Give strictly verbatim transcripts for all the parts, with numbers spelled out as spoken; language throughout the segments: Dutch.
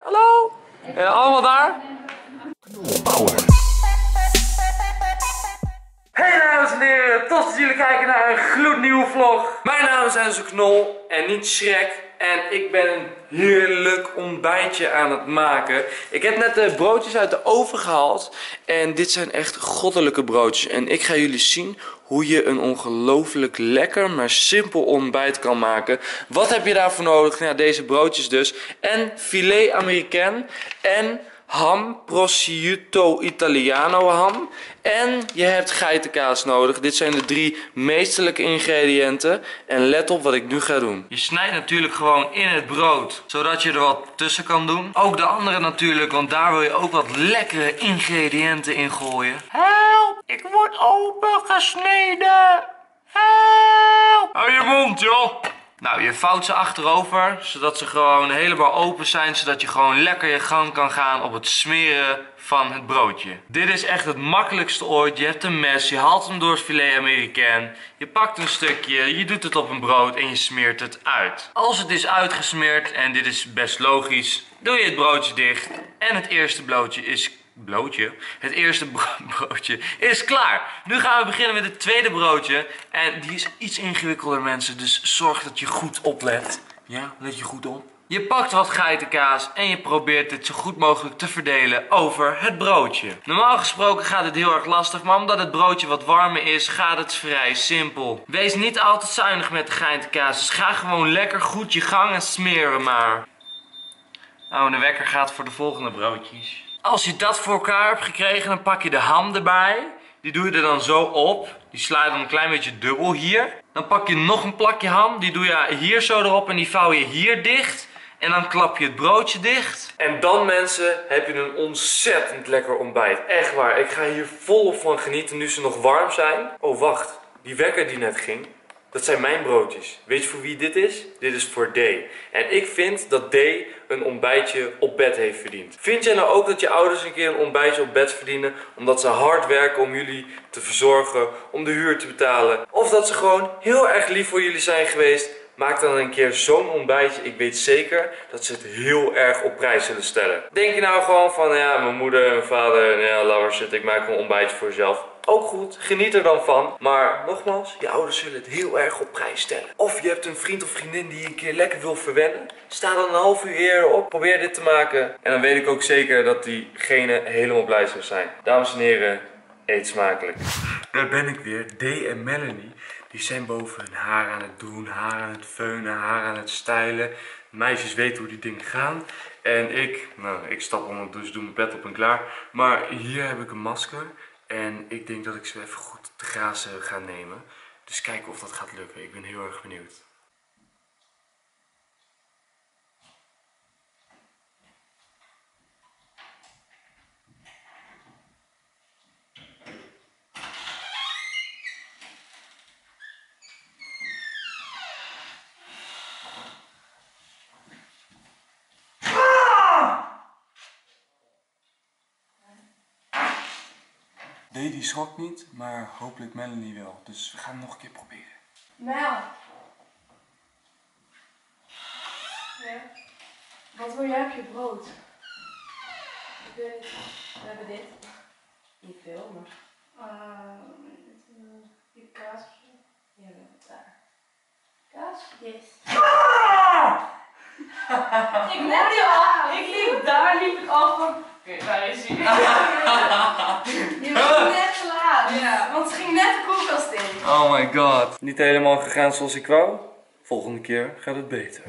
Hallo? En allemaal daar? Knolpower. Hey dames en heren, tof dat jullie kijken naar een gloednieuwe vlog. Mijn naam is Enzo Knol en niet Shrek. En ik ben een heerlijk ontbijtje aan het maken. Ik heb net de broodjes uit de oven gehaald. En dit zijn echt goddelijke broodjes. En ik ga jullie zien hoe je een ongelooflijk lekker, maar simpel ontbijt kan maken. Wat heb je daarvoor nodig? Nou, deze broodjes dus. En filet américain. En ham, prosciutto italiano ham. En je hebt geitenkaas nodig. Dit zijn de drie meestelijke ingrediënten. En let op wat ik nu ga doen. Je snijdt natuurlijk gewoon in het brood, zodat je er wat tussen kan doen. Ook de andere natuurlijk, want daar wil je ook wat lekkere ingrediënten in gooien. Help, ik word opengesneden. Help. Hou je mond, joh. Nou, je vouwt ze achterover, zodat ze gewoon helemaal open zijn, zodat je gewoon lekker je gang kan gaan op het smeren van het broodje. Dit is echt het makkelijkste ooit. Je hebt een mes, je haalt hem door het filet américain, je pakt een stukje, je doet het op een brood en je smeert het uit. Als het is uitgesmeerd, en dit is best logisch, doe je het broodje dicht en het eerste broodje is Blootje. Het eerste broodje is klaar. Nu gaan we beginnen met het tweede broodje. En die is iets ingewikkelder, mensen. Dus zorg dat je goed oplet. Ja, let je goed op. Je pakt wat geitenkaas en je probeert dit zo goed mogelijk te verdelen over het broodje. Normaal gesproken gaat het heel erg lastig, maar omdat het broodje wat warmer is, gaat het vrij simpel. Wees niet altijd zuinig met de geitenkaas. Dus ga gewoon lekker goed je gang en smeren maar. Nou, en de wekker gaat voor de volgende broodjes. Als je dat voor elkaar hebt gekregen, dan pak je de ham erbij. Die doe je er dan zo op. Die sla je dan een klein beetje dubbel hier. Dan pak je nog een plakje ham. Die doe je hier zo erop en die vouw je hier dicht. En dan klap je het broodje dicht. En dan, mensen, heb je een ontzettend lekker ontbijt. Echt waar, ik ga hier volop van genieten nu ze nog warm zijn. Oh, wacht. Die wekker die net ging, dat zijn mijn broodjes. Weet je voor wie dit is? Dit is voor D. En ik vind dat D een ontbijtje op bed heeft verdiend. Vind jij nou ook dat je ouders een keer een ontbijtje op bed verdienen, omdat ze hard werken om jullie te verzorgen, om de huur te betalen, of dat ze gewoon heel erg lief voor jullie zijn geweest? Maak dan een keer zo'n ontbijtje. Ik weet zeker dat ze het heel erg op prijs zullen stellen. Denk je nou gewoon van, ja, mijn moeder en mijn vader, nou ja, laat maar zitten, ik maak een ontbijtje voor jezelf. Ook goed, geniet er dan van. Maar nogmaals, je ouders zullen het heel erg op prijs stellen. Of je hebt een vriend of vriendin die je een keer lekker wil verwennen. Sta dan een half uur eerder op, probeer dit te maken. En dan weet ik ook zeker dat diegene helemaal blij zal zijn. Dames en heren, eet smakelijk. Daar ben ik weer, Dee en Melanie. Die zijn boven hun haar aan het doen, haar aan het veunen, haar aan het stijlen. Meisjes weten hoe die dingen gaan. En ik, nou, ik stap onder de douche, doe mijn pet op en klaar. Maar hier heb ik een masker. En ik denk dat ik ze even goed te grazen ga nemen. Dus kijken of dat gaat lukken. Ik ben heel erg benieuwd. Nee, die schrok niet, maar hopelijk Melanie wel. Dus we gaan het nog een keer proberen. Nou. Ja. Wat wil jij op je brood? Ik weet het. We hebben dit. Niet veel, maar. Uh, je kaas of zo? Ja, we hebben het daar. Kaas? Yes. Ah! ik liep daar, ik liep daar, liep ik al van. Oké, daar is hij. Je was net te laat, ja, want het ging net de koelkast in. Oh my god. Niet helemaal gegaan zoals ik wou. Volgende keer gaat het beter.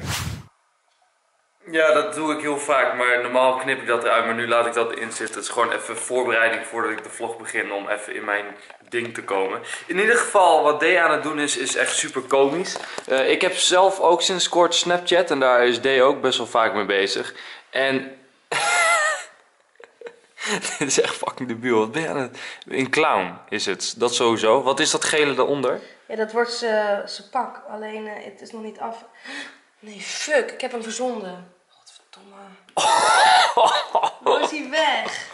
Ja, dat doe ik heel vaak, maar normaal knip ik dat eruit, maar nu laat ik dat erin zitten. Het is gewoon even voorbereiding voordat ik de vlog begin om even in mijn ding te komen. In ieder geval, wat Dee aan het doen is, is echt super komisch. Uh, ik heb zelf ook sinds kort Snapchat en daar is Dee ook best wel vaak mee bezig. En dit is echt fucking debiel. Wat ben je aan het... Een clown is het. Dat sowieso. Wat is dat gele daaronder? Ja, dat wordt zijn pak. Alleen, uh, het is nog niet af. Nee, fuck. Ik heb hem verzonden. Godverdomme. Hoe is hij weg?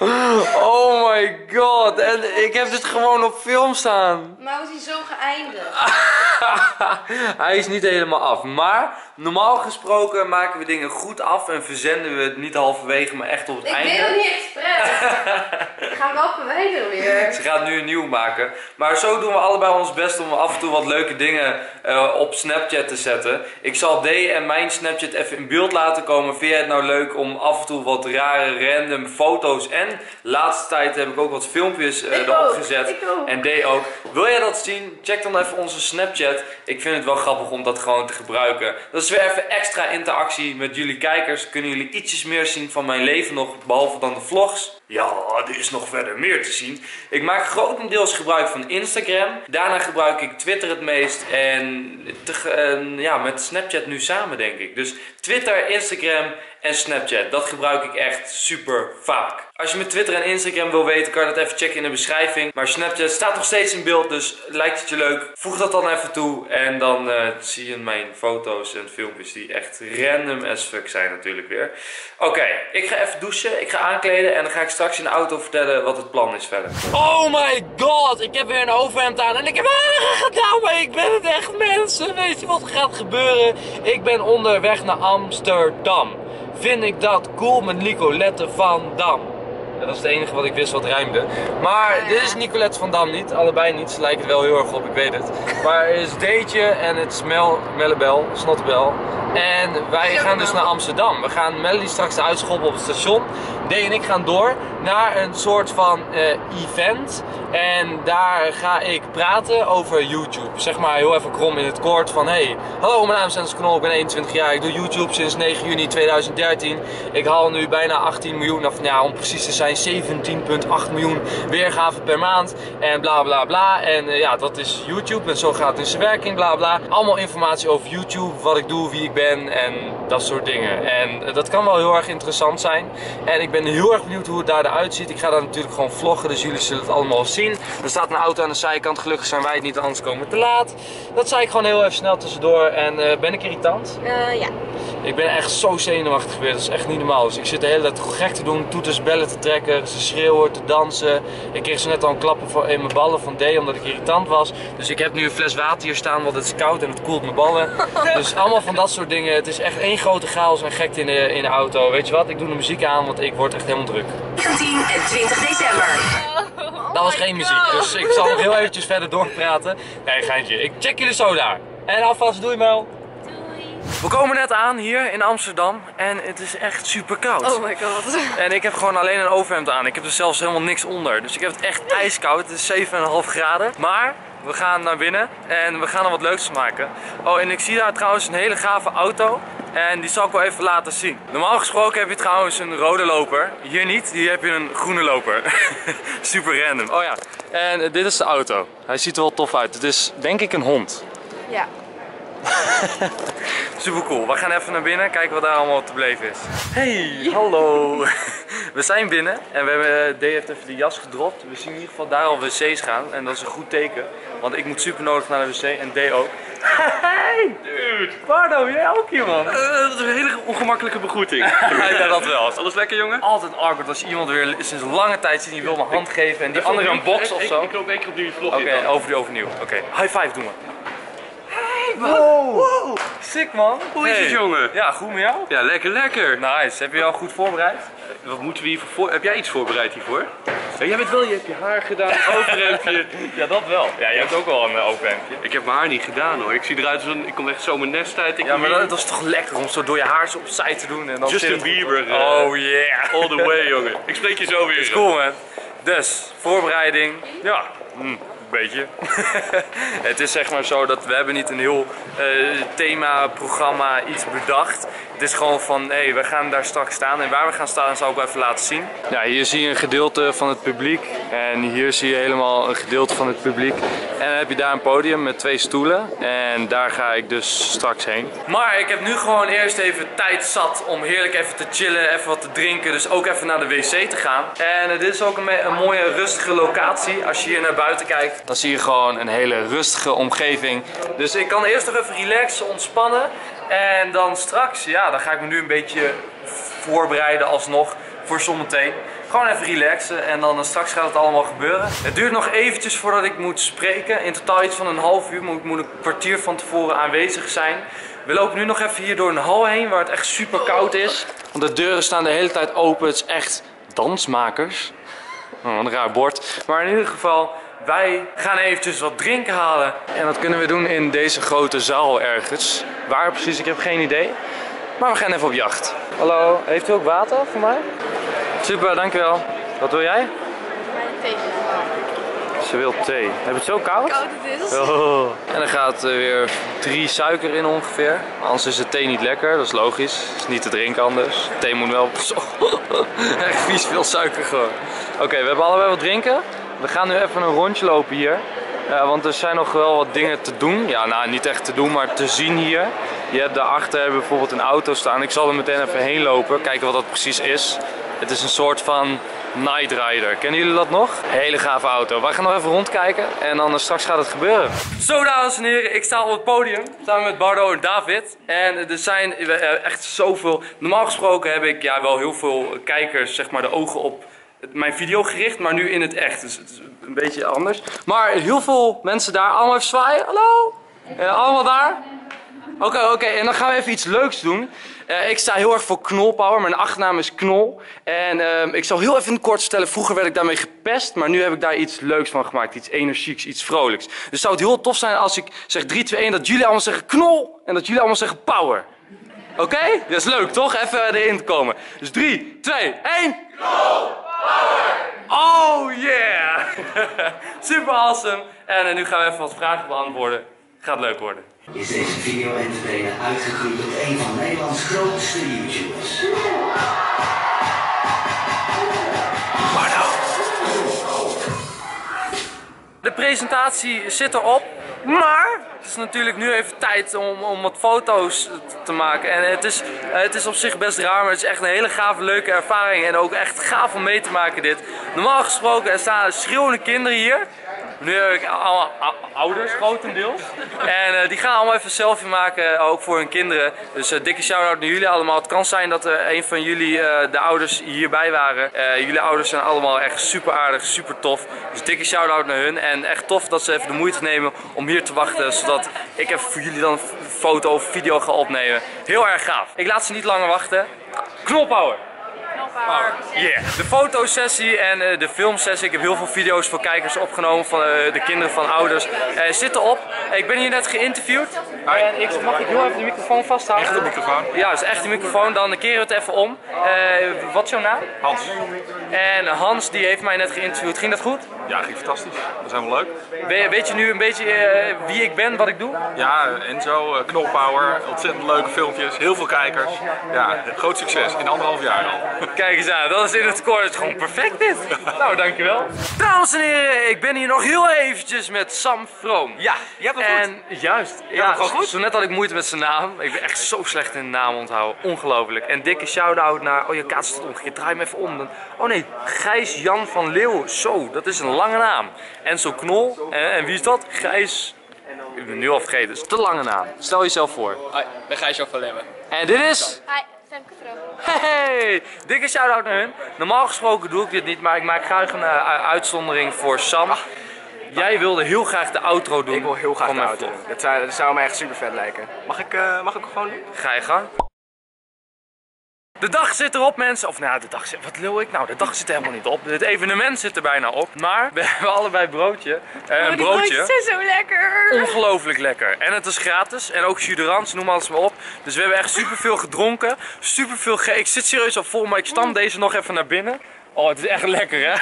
Oh my god. En ik heb dit gewoon op film staan. Maar hoe is hij zo geëindigd? Hij is niet helemaal af. Maar normaal gesproken maken we dingen goed af en verzenden we het niet halverwege, maar echt op het ik einde. Ik deed het niet expres. Ik ga wel verwijderen weer. Ze gaat nu een nieuw maken. Maar zo doen we allebei ons best om af en toe wat leuke dingen uh, op Snapchat te zetten. Ik zal D en mijn Snapchat even in beeld laten komen. Vind jij het nou leuk om af en toe wat rare random foto's en laatste tijd heb ik ook wat filmpjes uh, erop gezet. Ik ook. En D ook. Wil jij dat zien? Check dan even onze Snapchat. Ik vind het wel grappig om dat gewoon te gebruiken. Dat is weer even extra interactie met jullie kijkers. Kunnen jullie ietsjes meer zien van mijn leven nog, behalve dan de vlogs. Ja, er is nog verder meer te zien. Ik maak grotendeels gebruik van Instagram. Daarna gebruik ik Twitter het meest en te, uh, ja, met Snapchat nu samen denk ik. Dus Twitter, Instagram en Snapchat. Dat gebruik ik echt super vaak. Als je met Twitter en Instagram wil weten, kan je dat even checken in de beschrijving. Maar Snapchat staat nog steeds in beeld, dus lijkt het je leuk? Voeg dat dan even toe en dan uh, zie je mijn foto's en filmpjes die echt random as fuck zijn natuurlijk weer. Oké, okay, ik ga even douchen, ik ga aankleden en dan ga ik straks in de auto vertellen wat het plan is verder. Oh my god, ik heb weer een overhemd aan en ik heb gedaan, maar ik ben het echt mensen. Weet je wat er gaat gebeuren? Ik ben onderweg naar Amsterdam. Vind ik dat cool met Nicolette van Dam? Ja, dat is het enige wat ik wist wat rijmde. Maar ja, ja. Dit is Nicolette van Dam niet, allebei niet. Ze lijken het wel heel erg op, ik weet het. Maar het is Deetje en het is Mel, Mellebel, Snottebel. En wij gaan dus naar Amsterdam. We gaan Melody straks uitschoppen op het station. Dee en ik gaan door naar een soort van uh, event. En daar ga ik praten over YouTube. Zeg maar heel even krom in het kort van hey, hallo, mijn naam is Enzo Knol, ik ben eenentwintig jaar. Ik doe YouTube sinds negen juni tweeduizend dertien. Ik haal nu bijna achttien miljoen, of ja, om precies te zijn zeventien komma acht miljoen weergaven per maand. En bla bla bla. En uh, ja, dat is YouTube. En zo gaat het in zijn werking, bla bla. Allemaal informatie over YouTube, wat ik doe, wie ik ben en dat soort dingen. En uh, dat kan wel heel erg interessant zijn. En ik ben heel erg benieuwd hoe het daar uitziet. Ik ga daar natuurlijk gewoon vloggen, dus jullie zullen het allemaal zien. Er staat een auto aan de zijkant. Gelukkig zijn wij het niet, anders komen we te laat. Dat zei ik gewoon heel even snel tussendoor. En uh, ben ik irritant? Uh, ja. Ik ben echt zo zenuwachtig geweest. Dat is echt niet normaal. Dus ik zit de hele tijd gek te doen, toeters, bellen te trekken, te schreeuwen, te dansen. Ik kreeg zo net al een klappen in mijn ballen van D omdat ik irritant was. Dus ik heb nu een fles water hier staan, want het is koud en het koelt mijn ballen. Dus allemaal van dat soort dingen. Het is echt één grote chaos en gekte in de, in de auto. Weet je wat? Ik doe de muziek aan, want ik word echt helemaal druk. negentien en twintig december. Oh, dat was geen muziek, dus ik zal nog heel eventjes verder doorpraten. Nee, geintje. Ik check jullie zo daar. En alvast, doei Mel. We komen net aan hier in Amsterdam en het is echt super koud. Oh my god. En ik heb gewoon alleen een overhemd aan. Ik heb er zelfs helemaal niks onder. Dus ik heb het echt ijskoud. Het is zeven komma vijf graden. Maar we gaan naar binnen en we gaan er wat leuks maken. Oh, en ik zie daar trouwens een hele gave auto. En die zal ik wel even laten zien. Normaal gesproken heb je trouwens een rode loper. Hier niet, hier heb je een groene loper. Super random. Oh ja, en dit is de auto. Hij ziet er wel tof uit. Het is denk ik een hond. Ja. Super cool. We gaan even naar binnen, kijken wat daar allemaal te beleven is. Hey, hallo. We zijn binnen en we hebben, Dee heeft even de jas gedropt. We zien in ieder geval daar al wc's gaan en dat is een goed teken. Want ik moet super nodig naar de wc en Dee ook. Hey, dude. Bardo, jij ook hier, man. Uh, dat is een hele ongemakkelijke begroeting. Ja, dat wel. Is alles lekker, jongen? Altijd awkward als je iemand weer sinds lange tijd ziet en je wil mijn hand geven en die andere een box of zo. Ik loop één keer opnieuw je vlog. Oké, over, overnieuw. Oké, okay. High five doen we. Wow. wow, sick man. Hoe hey. is het jongen? Ja, goed met jou? Ja, lekker lekker. Nice, heb je al goed voorbereid? Wat moeten we hiervoor voor... Heb jij iets voorbereid hiervoor? Ja, jij bent wel, je hebt je haar gedaan, overhemdje. Ja, dat wel. Ja, jij hebt ook wel een overhemdje. Ik heb mijn haar niet gedaan hoor. Ik zie eruit als een... Ik kom echt zo mijn nest uit. Ik ja, maar dat is toch lekker om zo door je haar zo opzij te doen en dan Justin Bieber. Uh, oh yeah. All the way jongen. Ik spreek je zo weer. Is cool man. Dus, voorbereiding. Ja. Mm. Beetje. Het is zeg maar zo dat we hebben niet een heel uh, thema, programma, iets bedacht. Het is gewoon van, hé, hey, we gaan daar straks staan en waar we gaan staan zal ik wel even laten zien. Ja, hier zie je een gedeelte van het publiek en hier zie je helemaal een gedeelte van het publiek. En dan heb je daar een podium met twee stoelen en daar ga ik dus straks heen. Maar ik heb nu gewoon eerst even tijd zat om heerlijk even te chillen, even wat te drinken, dus ook even naar de wc te gaan. En uh, dit is ook een, een mooie rustige locatie als je hier naar buiten kijkt. Dan zie je gewoon een hele rustige omgeving. Dus ik kan eerst nog even relaxen, ontspannen. En dan straks, ja, dan ga ik me nu een beetje voorbereiden alsnog voor zometeen. Gewoon even relaxen en dan straks gaat het allemaal gebeuren. Het duurt nog eventjes voordat ik moet spreken. In totaal iets van een half uur moet, moet ik een kwartier van tevoren aanwezig zijn. We lopen nu nog even hier door een hal heen waar het echt super koud is. Want de deuren staan de hele tijd open. Het is echt dansmakers. Oh, een raar bord. Maar in ieder geval, wij gaan eventjes wat drinken halen. En dat kunnen we doen in deze grote zaal ergens. Waar precies, ik heb geen idee. Maar we gaan even op jacht. Hallo, heeft u ook water voor mij? Super, dankjewel. Wat wil jij? Thee. Ze wil thee. Heb je het zo koud? Koud het is. Oh. En er gaat weer drie suiker in ongeveer. Anders is de thee niet lekker, dat is logisch. Het is niet te drinken anders. Thee moet wel... Echt vies veel suiker gewoon. Oké, okay, we hebben allebei wat drinken. We gaan nu even een rondje lopen hier. Uh, want er zijn nog wel wat dingen te doen. Ja, nou niet echt te doen, maar te zien hier. Je hebt daarachter bijvoorbeeld een auto staan. Ik zal er meteen even heen lopen, kijken wat dat precies is. Het is een soort van Night Rider. Kennen jullie dat nog? Hele gave auto. Wij gaan nog even rondkijken en dan straks gaat het gebeuren. Zo dames en heren, ik sta op het podium samen met Bardo en David. En er zijn echt zoveel... Normaal gesproken heb ik ja, wel heel veel kijkers, zeg maar, de ogen op mijn video gericht, maar nu in het echt. Dus het is een beetje anders. Maar heel veel mensen daar, allemaal even zwaaien. Hallo! Uh, allemaal daar? Oké, okay, oké. Okay. En dan gaan we even iets leuks doen. Uh, ik sta heel erg voor Knolpower. Mijn achternaam is Knol. En uh, ik zal heel even kort vertellen. Vroeger werd ik daarmee gepest. Maar nu heb ik daar iets leuks van gemaakt. Iets energieks, iets vrolijks. Dus zou het heel tof zijn als ik zeg drie, twee, één. Dat jullie allemaal zeggen Knol. En dat jullie allemaal zeggen Power. Oké? Okay? Dat is leuk, toch? Even erin komen. Dus drie, twee, één. Knol! Oh yeah! Super awesome! En uh, nu gaan we even wat vragen beantwoorden. Gaat leuk worden. Is deze video entertainer uitgegroeid tot een van Nederlands grootste YouTubers? Bardo! De presentatie zit erop, maar het is natuurlijk nu even tijd om, om wat foto's te maken. En het is, het is op zich best raar, maar het is echt een hele gave, leuke ervaring. En ook echt gaaf om mee te maken dit. Normaal gesproken, er staan schreeuwende kinderen hier. Nu heb ik allemaal ouders, grotendeels. En uh, die gaan allemaal even een selfie maken, ook voor hun kinderen. Dus uh, dikke shout-out naar jullie allemaal. Het kan zijn dat er een van jullie, uh, de ouders, hierbij waren. Uh, jullie ouders zijn allemaal echt super aardig, super tof. Dus dikke shout-out naar hun. En echt tof dat ze even de moeite nemen om hier te wachten. Zodat ik even voor jullie dan een foto of video ga opnemen. Heel erg gaaf. Ik laat ze niet langer wachten. Knolpower! Ja, yeah. De fotosessie en uh, de filmsessie. Ik heb heel veel video's voor kijkers opgenomen van uh, de kinderen van ouders. Uh, zitten op. Ik ben hier net geïnterviewd. En ik, mag ik heel even de microfoon vasthouden? Echt de microfoon? Ja, dat is echt de microfoon. Dan keren we het even om. Uh, wat is jouw naam? Hans. En Hans die heeft mij net geïnterviewd. Ging dat goed? Ja, ging fantastisch. Dat is helemaal leuk. We, weet je nu een beetje uh, wie ik ben, wat ik doe? Ja, Enzo, uh, Knolpower. Ontzettend leuke filmpjes. Heel veel kijkers. Ja, groot succes. In anderhalf jaar al. Kijk eens aan, dat is in het kort gewoon perfect dit. Nou, dankjewel. Dames en heren, ik ben hier nog heel eventjes met Sam Froome. Ja, je hebt het en, goed. Juist. Je ja, goed. Zo net had ik moeite met zijn naam. Ik ben echt zo slecht in de naam onthouden. Ongelooflijk. En dikke shout-out naar... Oh, je kaart staat omgekeerd. Draai hem even om. Dan... Oh nee, Gijs Jan van Leeuwen. Zo, dat is een lange naam. Enzo Knol. En, en wie is dat? Gijs... Ik ben nu al vergeten. Dat is te lange naam. Stel jezelf voor. Hoi, ik ben Gijs Jan van Leeuwen. En dit is... Hi. Hey, dikke shout-out naar hun. Normaal gesproken doe ik dit niet, maar ik maak graag een uh, uitzondering voor Sam. Ach, jij wilde heel graag de outro doen. Ik wil heel graag de outro doen. Dat zou, dat zou me echt super vet lijken. Mag ik, uh, mag ik gewoon doen? Ga je gang. De dag zit erop, mensen. Of nou, de dag zit... Wat lul ik nou? De dag zit er helemaal niet op. Het evenement zit er bijna op. Maar we hebben allebei broodje. Eh, oh, een broodje. Die broodjes zijn zo lekker. Ongelooflijk lekker. En het is gratis. En ook juderans, noem alles maar op. Dus we hebben echt superveel gedronken. Superveel ge... Ik zit serieus al vol, maar ik stam deze nog even naar binnen. Oh, het is echt lekker, hè?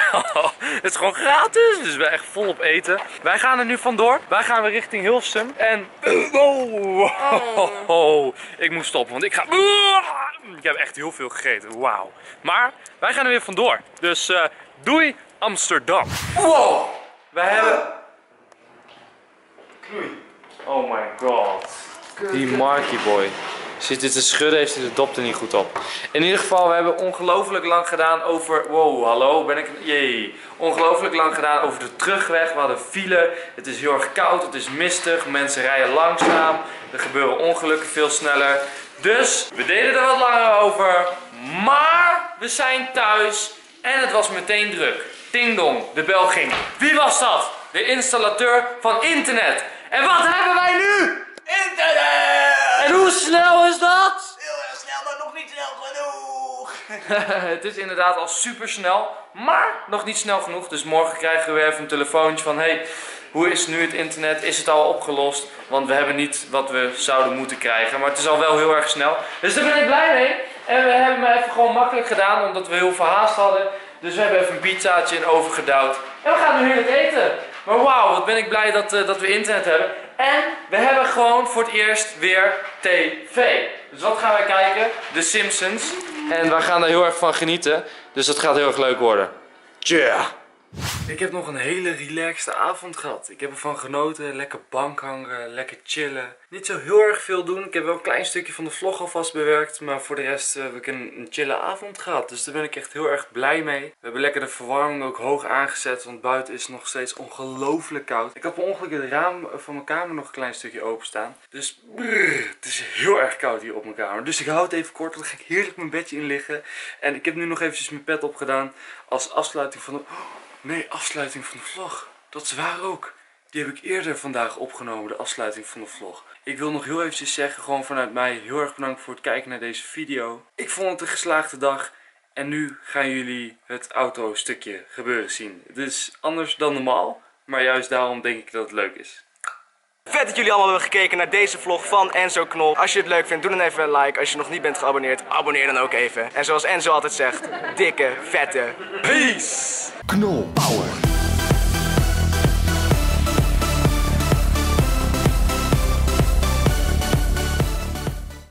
Het is gewoon gratis. Dus we zijn echt volop eten. Wij gaan er nu vandoor. Wij gaan weer richting Hilversum. En... Oh, oh, oh. Ik moet stoppen, want ik ga... Ik heb echt heel veel gegeten, wauw. Maar wij gaan er weer vandoor. Dus uh, doei Amsterdam. Wow, wij hebben... Knoei. Oh my god. Die Markie boy. Zit dit te schudden, heeft hij de dop er niet goed op. In ieder geval, we hebben ongelooflijk lang gedaan over... Wow, hallo, ben ik... Jee. Ongelooflijk lang gedaan over de terugweg. We hadden file, het is heel erg koud, het is mistig. Mensen rijden langzaam. Er gebeuren ongelukken veel sneller. Dus we deden er wat langer over, maar we zijn thuis en het was meteen druk. Ding dong, de bel ging. Wie was dat? De installateur van internet. En wat hebben wij nu? Internet! En hoe snel is dat? Heel erg snel, maar nog niet snel genoeg. Het is inderdaad al super snel, maar nog niet snel genoeg. Dus morgen krijgen we weer even een telefoontje van hey, hoe is nu het internet? Is het al opgelost? Want we hebben niet wat we zouden moeten krijgen. Maar het is al wel heel erg snel. Dus daar ben ik blij mee. En we hebben het even gewoon makkelijk gedaan, omdat we heel veel haast hadden. Dus we hebben even een pizzaatje in oven gedouwd. En we gaan nu heerlijk eten. Maar wauw, wat ben ik blij dat, uh, dat we internet hebben. En we hebben gewoon voor het eerst weer tv. Dus wat gaan wij kijken? The Simpsons. En we gaan daar heel erg van genieten. Dus dat gaat heel erg leuk worden. Yeah. Ik heb nog een hele relaxte avond gehad. Ik heb ervan genoten. Lekker bank hangen, lekker chillen. Niet zo heel erg veel doen. Ik heb wel een klein stukje van de vlog alvast bewerkt. Maar voor de rest heb ik een, een chille avond gehad. Dus daar ben ik echt heel erg blij mee. We hebben lekker de verwarming ook hoog aangezet. Want buiten is het nog steeds ongelooflijk koud. Ik had per ongeluk het raam van mijn kamer nog een klein stukje openstaan. Dus brrr, het is heel erg koud hier op mijn kamer. Dus ik hou het even kort. Dan ga ik heerlijk mijn bedje in liggen. En ik heb nu nog eventjes mijn pet opgedaan. Als afsluiting van de... Nee, afsluiting van de vlog. Dat is waar ook. Die heb ik eerder vandaag opgenomen, de afsluiting van de vlog. Ik wil nog heel eventjes zeggen, gewoon vanuit mij, heel erg bedankt voor het kijken naar deze video. Ik vond het een geslaagde dag. En nu gaan jullie het auto stukje gebeuren zien. Het is anders dan normaal, maar juist daarom denk ik dat het leuk is. Vet dat jullie allemaal hebben gekeken naar deze vlog van Enzo Knol. Als je het leuk vindt, doe dan even een like. Als je nog niet bent geabonneerd, abonneer dan ook even. En zoals Enzo altijd zegt, dikke, vette peace! Knolpower.